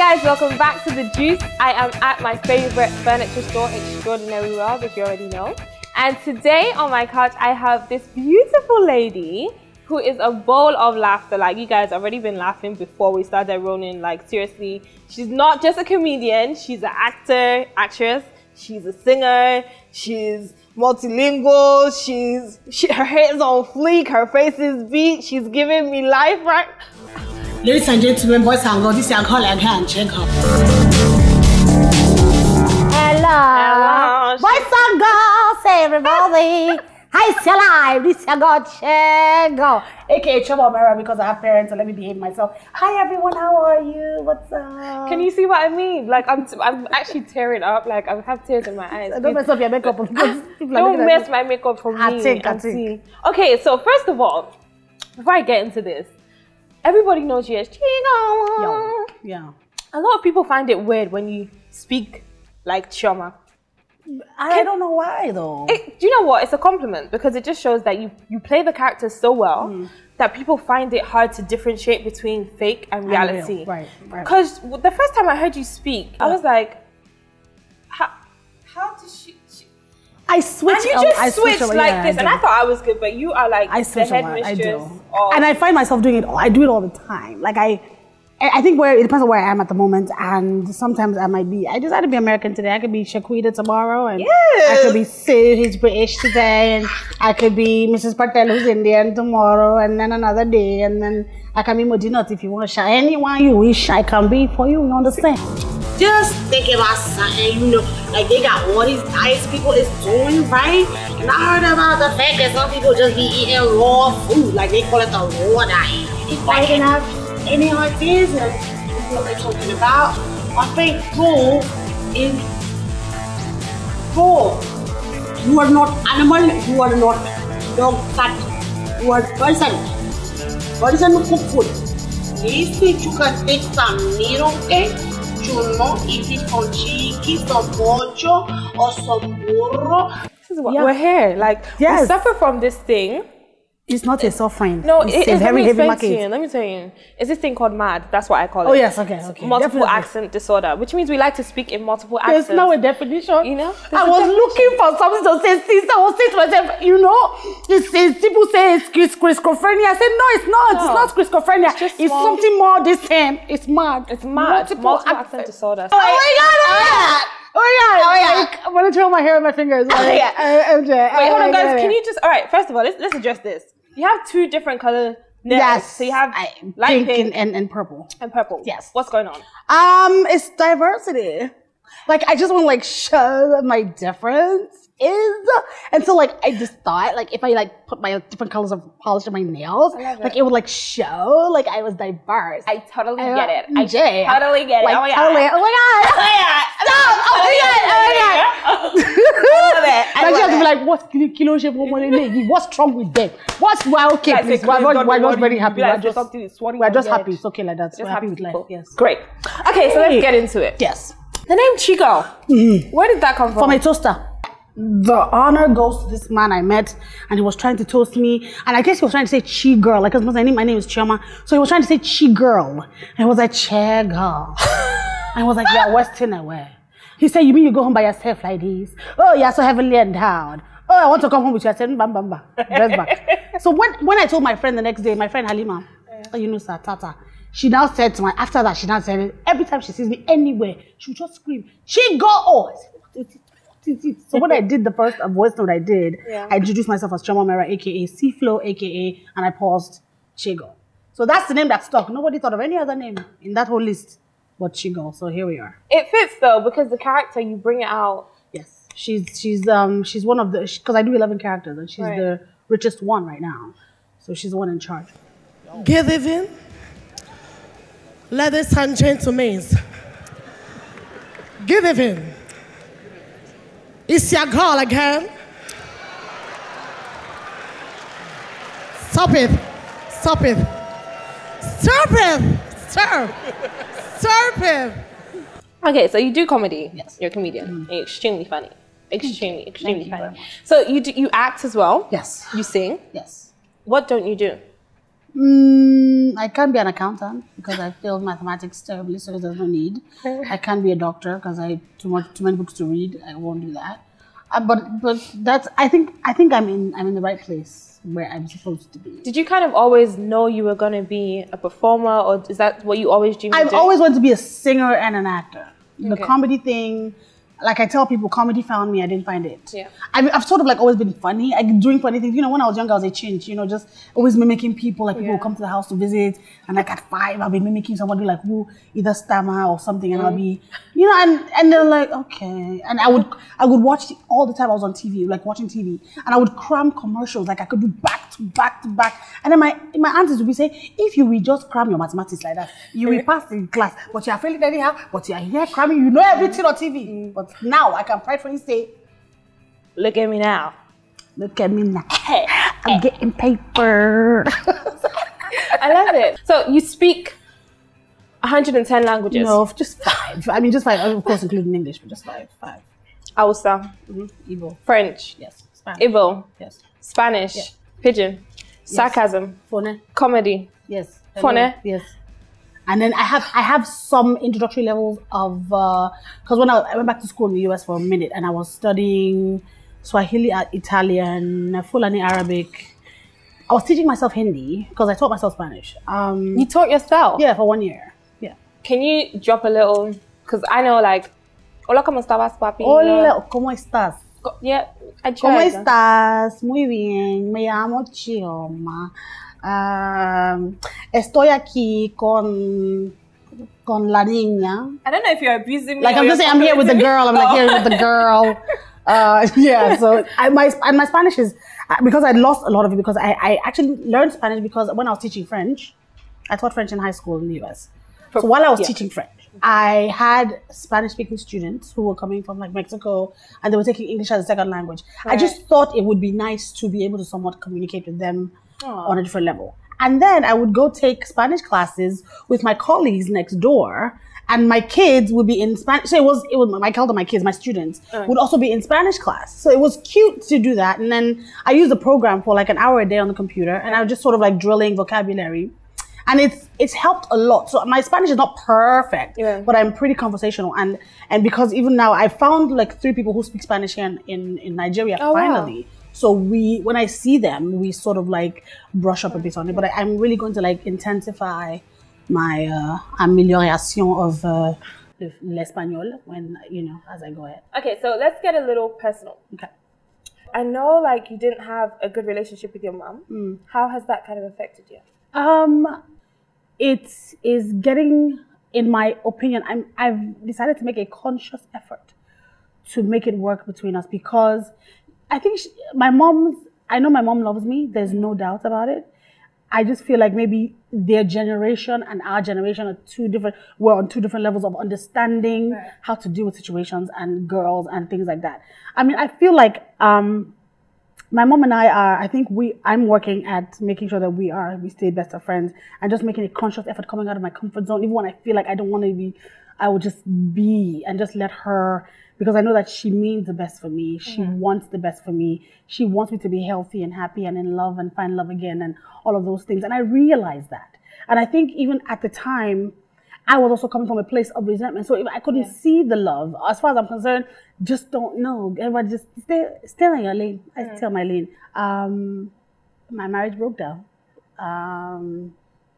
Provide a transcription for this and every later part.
guys, welcome back to The Juice. I am at my favorite furniture store, Extraordinary World, if you already know. And today on my couch, I have this beautiful lady who is a bowl of laughter. Like, you guys already been laughing before we started rolling. Like, seriously, she's not just a comedian. She's an actor, actress. She's a singer. She's multilingual. Her hair is on fleek. Her face is beat. She's giving me life right. Ladies and gentlemen, boys and girls, this is Alcohol and Hair and Check Up. Hello. Boys and girls, everybody. Hi, it's alive. This is Alcohol and Check Up. AKA Chioma Omeruah, because I have parents, so let me behave myself. Hi, everyone. How are you? What's up? Can you see what I mean? Like, I'm actually tearing up. Like, I have tears in my eyes. Don't mess up your makeup. Don't mess my makeup for me. I think. Okay, so first of all, before I get into this, everybody knows you as Chioma. Yeah. A lot of people find it weird when you speak like Chioma. I don't know why though. Do you know what? It's a compliment because it just shows that you play the character so well that people find it hard to differentiate between fake and reality. Right. Because the first time I heard you speak, I was like, how does she? I switch. And you just switch like this, and I thought I was good, but you are like the headmistress. And I find myself doing it. I do it all the time. Like I think it depends on where I am at the moment, and sometimes I might be. I decided to be American today. I could be Shaquita tomorrow, and I could be Sue, who's British today, and I could be Mrs. Patel, who's Indian, tomorrow, and then another day, and then I can be Modinot if you want to shout. Anyone you wish, I can be for you. You understand? Just think about something, you know, like they got all these nice people is doing, right? And I heard about the fact that some people just be eating raw food, like they call it the raw diet. If I can have any hard business, that's what they're talking about. I think raw is raw. You are not animal, you are not dog, cat, you are person. Person who cook food. These things you can take some meat, okay? You not eat it on cheeky, some mocho, or some burro. This is what we're here. Like, we suffer from this thing. It's not a suffering. No, it's a very heavy market. Let me tell you. It's this thing called MAD. That's what I call it. Oh, yes, okay. Multiple accent disorder, which means we like to speak in multiple accents. There's no definition. You know? I was looking for something to say, sister. I was saying to myself, you know, people say it's schizophrenia. I said, no, it's not. No. It's not schizophrenia. It's something more the same. It's MAD. It's MAD. Multiple accent disorder. Oh, my God. Oh yeah! I'm gonna twirl my hair with my fingers. Wait, hold on, guys. Can you just? All right. First of all, let's address this. You have two different colors. Yes. So you have light pink and purple. And purple. Yes. What's going on? It's diversity. Like I just want to show my difference is, and so I just thought if I put my different colors of polish on my nails, it would show I was diverse. I totally get it. I totally get it. Oh my god! Stop! Oh my god! I love it. I just be like, what's wrong with them? What's okay? Please, we're not very happy. We're just happy. It's okay like that. We're happy with life. Yes. Great. Okay, so let's get into it. Yes. The name Chigul, where did that come from? From a toaster. The honor goes to this man I met, and he was trying to toast me, and I guess he was trying to say Chigul, because my name is Chioma, so he was trying to say Chigul, and he was like, Chigul. I was like, you're Western away. He said, you mean you go home by yourself like this? Oh, you're so heavily endowed. Oh, I want to come home with you. I said, bam, bam, bam, dress back. So when I told my friend the next day, my friend Halima, oh, you know, sir, tata. She now said to my, after that, she now said, every time she sees me anywhere, she would just scream, Chigul! Oh. So when I did the first voice note I did, I introduced myself as Chioma Omeruah, a.k.a. C-Flow, a.k.a. and I paused Chigul. So that's the name that stuck. Nobody thought of any other name in that whole list but Chigul. So here we are. It fits though, because the character, you bring it out. Yes. She's one of the, because I do 11 characters, and she's the richest one right now. So she's the one in charge. Give it in. Ladies and gentlemen, give it in. It's your girl again. Stop it. Okay, so you do comedy. Yes. You're a comedian. And you're extremely funny. Extremely funny. So you act as well. Yes. You sing. Yes. What don't you do? I can't be an accountant because I failed mathematics terribly, so there's no need. I can't be a doctor because I have too many books to read. I won't do that. But that's I think I'm in the right place where I'm supposed to be. Did you kind of always know you were going to be a performer, or is that what you always dreamed? I've always wanted to be a singer and an actor. The comedy thing, like I tell people, comedy found me. I didn't find it. Yeah. I've sort of like always been funny, like doing funny things. You know, when I was younger, I was a chinch. You know, just always mimicking people. Like people would come to the house to visit, and like at 5, I'll be mimicking somebody like who either stammer or something, and I'll be, you know, and they're like, okay. And I would watch all the time. I was on TV, like watching TV, and I would cram commercials. Like I could do back to back to back. And then my aunties would be saying, if you will just cram your mathematics like that, you will pass in class. But you are failing anyhow. But you are here cramming. You know everything on TV. But now I can pridefully say, look at me now. Look at me now. I'm getting paper. I love it. So you speak 110 languages? No, just 5. I mean, just 5. Of course, including English, but just 5. Hausa. Igbo. French. Yes. Spanish. Igbo. Yes. Spanish. Yes. Pidgin. Yes. Sarcasm. Fone. Comedy. Yes. Fone. Yes. And then I have some introductory levels of, because when I went back to school in the US for a minute, and I was studying Swahili, Italian, Fulani Arabic. I was teaching myself Hindi because I taught myself Spanish. You taught yourself? Yeah, for 1 year. Yeah. Can you drop a little? Because I know, like, hola, ¿cómo estabas, papi? Hola, ¿cómo estás? Yeah, I tried. ¿Cómo estás? Muy bien. Me llamo Chioma. Estoy aquí con la niña. I don't know if you're abusing me. Like I'm just saying, I'm here with the girl. I'm like here with the girl. Yeah. So my Spanish is because I lost a lot of it because I actually learned Spanish because when I was teaching French, I taught French in high school in the US. So while I was teaching French, I had Spanish-speaking students who were coming from like Mexico, and they were taking English as a second language. Right. I just thought it would be nice to be able to somewhat communicate with them. On a different level. And then I would go take Spanish classes with my colleagues next door, and my kids would be in Spanish. So it was my child and my kids, my students, would also be in Spanish class. So it was cute to do that. And then I used the program for like an hour a day on the computer, and I was just sort of like drilling vocabulary. And it's helped a lot. So my Spanish is not perfect, but I'm pretty conversational. And because even now I found like 3 people who speak Spanish here in Nigeria, finally. Wow. So when I see them, we sort of like brush up a bit on it. But I'm really going to like intensify my amelioration of l'espagnol when, you know, as I go ahead. Okay, so let's get a little personal. Okay. I know like you didn't have a good relationship with your mom. How has that kind of affected you? It is getting, in my opinion, I've decided to make a conscious effort to make it work between us because I think I know my mom loves me. There's no doubt about it. I just feel like maybe their generation and our generation are we're on 2 different levels of understanding how to deal with situations and girls and things like that. I mean, I feel like my mom and I are, I'm working at making sure that we stay best of friends and just making a conscious effort coming out of my comfort zone. Even when I feel like I don't want to be, I will just be and just let her, because I know that she means the best for me. She wants the best for me. She wants me to be healthy and happy and in love and find love again and all of those things. And I realized that. And I think even at the time, I was also coming from a place of resentment. So if I couldn't see the love, as far as I'm concerned, just don't know. Everybody just stay in your lane. I stay in my lane. My marriage broke down.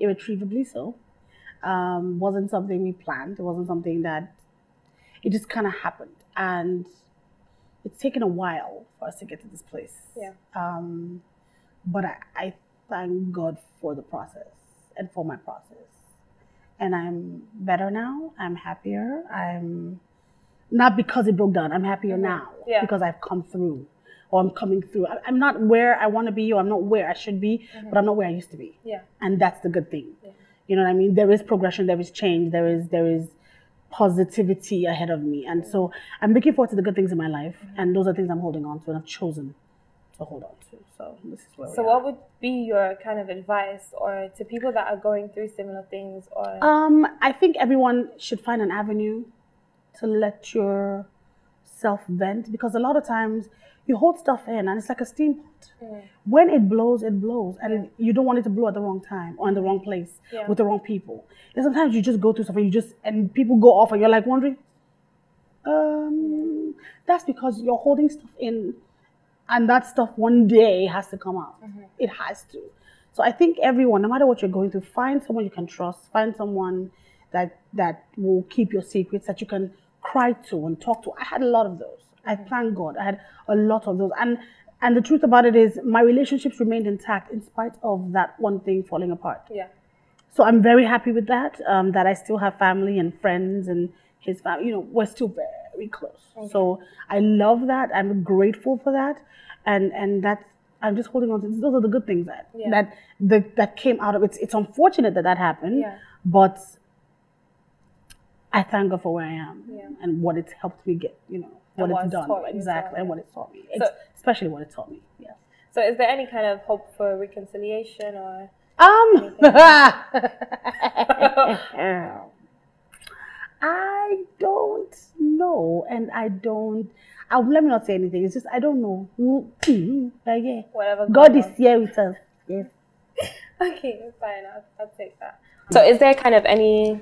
Irretrievably so. Wasn't something we planned. It wasn't something that, it just kind of happened. And it's taken a while for us to get to this place. Yeah. But I thank God for the process and for my process. And I'm better now. I'm happier. I'm not because it broke down. I'm happier now because I've come through, or I'm coming through. I'm not where I want to be, or I'm not where I should be, but I'm not where I used to be. Yeah. And that's the good thing. Yeah. You know what I mean? There is progression. There is change. There is positivity ahead of me, and so I'm looking forward to the good things in my life, and those are things I'm holding on to and I've chosen to hold on to. So this is where we are. So what would be your kind of advice or to people that are going through similar things? Or I think everyone should find an avenue to let your self-vent, because a lot of times you hold stuff in and it's like a steamboat. Mm. When it blows, and you don't want it to blow at the wrong time or in the wrong place with the wrong people. And sometimes you just go through something, and people go off and you're like wondering, that's because you're holding stuff in, and that stuff one day has to come out. Mm-hmm. It has to. So I think everyone, no matter what you're going through, find someone you can trust, find someone that will keep your secrets, that you can cry to and talk to. I had a lot of those. I thank God I had a lot of those. And the truth about it is my relationships remained intact in spite of that one thing falling apart. Yeah. So I'm very happy with that, that I still have family and friends and his family. You know, we're still very close. Okay. So I love that. I'm grateful for that. And that's, I'm just holding on to those are the good things that came out of it. It's unfortunate that happened, but I thank God for where I am and what it's helped me get, you know, what it's done. Exactly, and what it taught me. So, especially what it taught me, yeah. So is there any kind of hope for reconciliation or I don't know, and let me not say anything. It's just I don't know. Whatever God is here with us. Yes. Okay, fine. I'll take that. So is there kind of any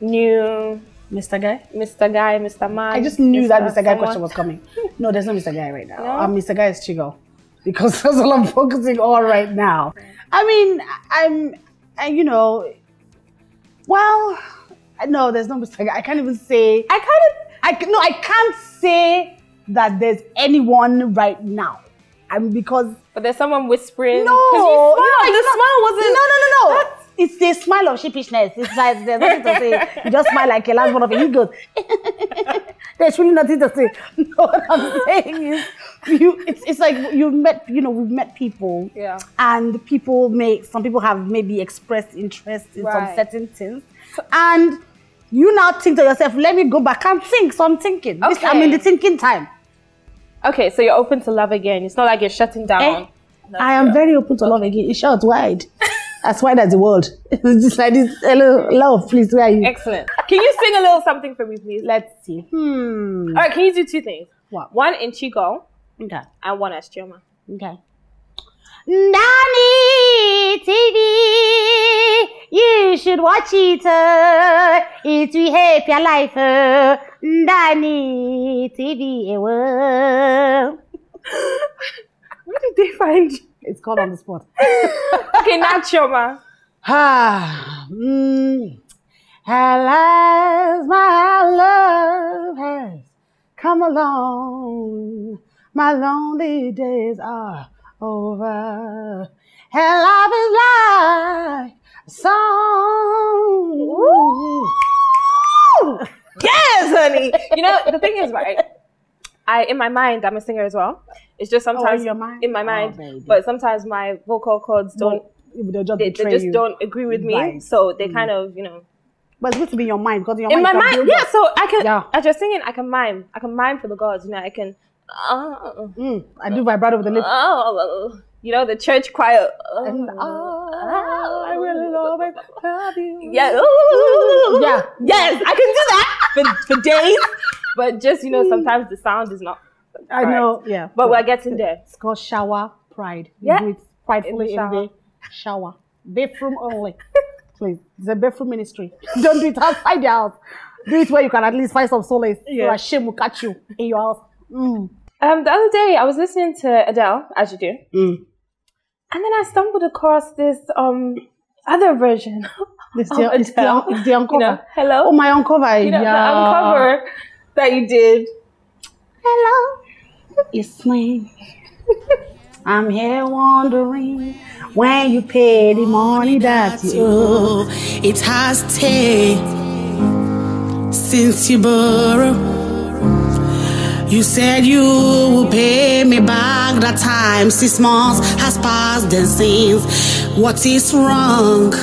new Mr. Guy, Mr. Man? I just knew that Mr. Guy question was coming. No, there's no Mr. Guy right now. No? Mr. Guy is Chigul, because that's all I'm focusing on right now. I mean, you know, well, no, there's no Mr. Guy. I can't even say. I can't say that there's anyone right now. But there's someone whispering. No, the smile wasn't. No. It's the smile of sheepishness. It's like there's nothing to say. You just smile like a last one of it. He goes. There's really nothing to say. No, what I'm saying is, it's like we've met people. Yeah. And some people have maybe expressed interest in some certain things, and you now think to yourself, let me go back and think. So I'm thinking. Okay. I'm in the thinking time. Okay, so you're open to love again. It's not like you're shutting down. I am very open to love again. It's short, wide. As wide as the world. It's just like this. Hello, love, please, where are you? Excellent. Can you sing a little something for me, please? Let's see. All right, can you do two things? What? One in Chigul. Okay. And one as Chioma. Okay. Ndani TV, you should watch it. It will help your life. Ndani TV. Where did they find you? It's called On the Spot. Okay, now Chioma. Alas, my love has come along. My lonely days are over. And love is like a song. Ooh. Yes, honey. You know, the thing is, right? In my mind, I'm a singer as well. It's just sometimes in my mind, but sometimes my vocal cords don't. They just don't agree with me, so they kind of, you know. But it's good to be in your mind, because in my mind, yeah. So I can, as you're singing, I can mime for the gods. You know, I can. I do vibrato with the lips. You know, the church choir. I will always love you. Yeah. Yeah. Yes, I can do that for days. But just, you know, sometimes the sound is not correct. I know, yeah. But we're getting there. It's called shower pride. You do it pridefully in the shower. Bathroom only. Please. It's a bathroom ministry. Don't do it outside the house. Do it where you can at least find some solace. Or a shame will catch you in your house. The other day, I was listening to Adele, as you do. And then I stumbled across this other version. It's the uncover. You know, hello? Oh, my uncover. You know, the uncover that you did. Hello, it's me. I'm here wondering when you pay the money that you. It has taken since you borrowed. You said you will pay me back that time. 6 months has passed and since. What is wrong?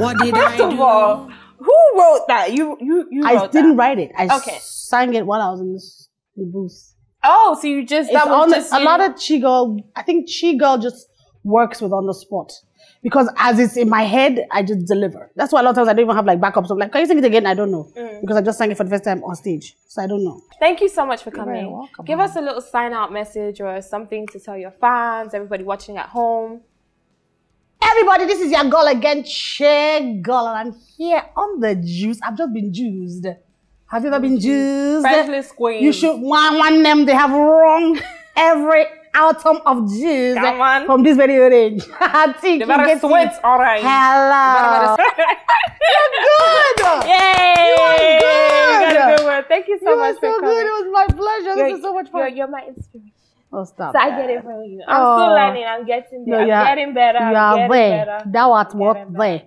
What did I do? First of all, who wrote that? You wrote that. I didn't write it. I sang it while I was in the booth. Oh, so you just... That was just a lot of Chigul. I think Chigul just works with On the Spot. because as it's in my head, I just deliver. That's why a lot of times I don't even have like backups. I'm like, can you sing it again? I don't know. Because I just sang it for the first time on stage. So I don't know. Thank you so much for coming. You're very welcome. Give us a little sign out message or something to tell your fans, everybody watching at home. Everybody, this is your girl again, Chigul, and I'm here on The Juice. I've just been juiced. Have you ever been juiced? French squeeze. You should, one name they have wrong every autumn of juice from this very range. I think you better sweat, all right. Hello. You're good. Yay. You are good. You got a good word. Thank you so much for coming. It was my pleasure. This is so much fun. You're my inspiration. Oh, stop. So I get it from you. I'm still learning. I'm getting there. No, I'm getting better. You are there. Thou art what there.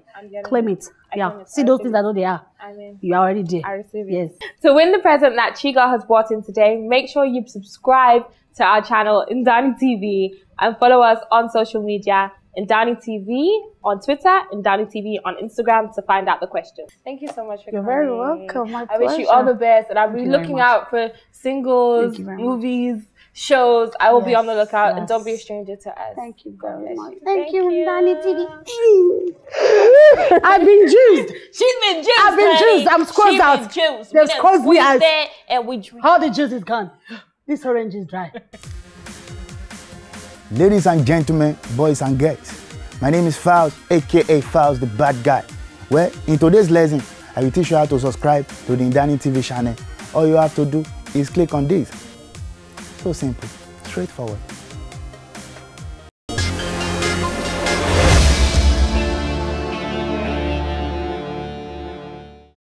Claim it. Yeah. See those things that know they are. I mean, you are already there. I receive it. Yes. To win the present that Chigul has brought in today, make sure you subscribe to our channel, Ndani TV, and follow us on social media, Ndani TV on Twitter, Ndani TV on Instagram to find out the question. Thank you so much for coming. You're very welcome. My pleasure. I wish you all the best, and I'll be looking out for singles, movies, shows. I will be on the lookout, and don't be a stranger to us. Thank you very much. Thank you, Ndani TV. I've been juiced. She's been juiced. I've been juiced. I'm squirted out. There's squirted me out. And we drink. How the juice is gone. This orange is dry. Ladies and gentlemen, boys and girls, my name is Faust, aka Faust the Bad Guy. Well, in today's lesson, I will teach you how to subscribe to the Ndani TV channel. All you have to do is click on this. So simple, straightforward.